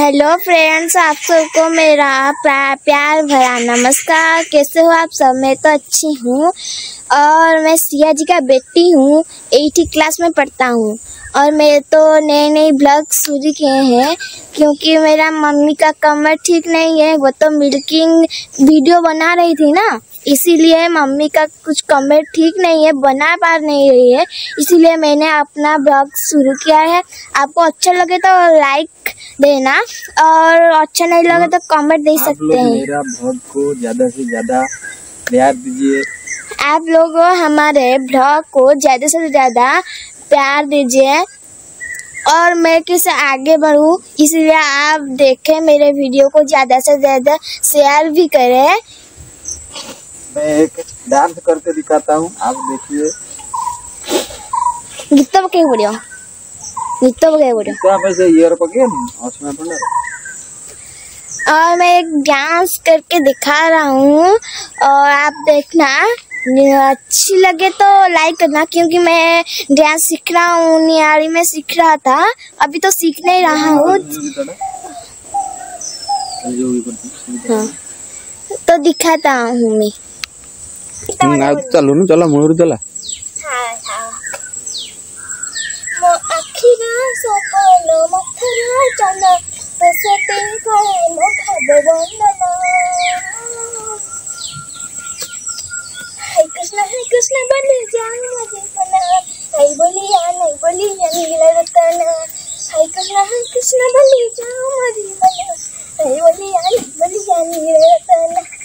Hello friends, आप सबको मेरा प्यार भरा नमस्कार। कैसे हो आप सब? मैं तो अच्छी हूँ। और मैं सिया जी का बेटी हूँ, 8th क्लास में पढ़ता हूँ। और मैं तो नए नए ब्लॉग शुरू किए हैं क्योंकि मेरा मम्मी का कमर ठीक नहीं है। वो तो मिल्किंग वीडियो बना रही थी ना, इसीलिए मम्मी का कुछ कमर ठीक नहीं है, बना पा नहीं रही है, इसीलिए मैंने अपना ब्लॉग शुरू किया है। आपको अच्छा लगे तो लाइक देना और अच्छा नहीं लगे तो कमेंट दे सकते हैं। मेरा ब्लॉग को ज़्यादा से ज़्यादा प्यार दीजिए। आप लोग हमारे ब्लॉग को ज़्यादा से ज़्यादा प्यार दीजिए और मैं किसे आगे बढ़ूँ, इसलिए आप देखें मेरे वीडियो को, ज़्यादा से ज़्यादा शेयर भी करें। मैं डांस करके दिखाता हूँ, आप देखिए। कितना क्या वीडियो और मैं एक डांस करके दिखा रहा हूँ और आप देखना। अच्छी लगे तो लाइक करना क्योंकि मैं डांस सीख रहा हूँ, नियारी में सीख रहा था, अभी तो सीख नहीं रहा हूँ। हाँ, तो दिखाता हूँ मैं। चलो चला मोरू चला। हरे कृष्ण बन जाना जीतना, नहीं बोलिया नीला रतना। हरे कृष्ण बन जाना जीतना, नहीं बोलिया नीला रतना।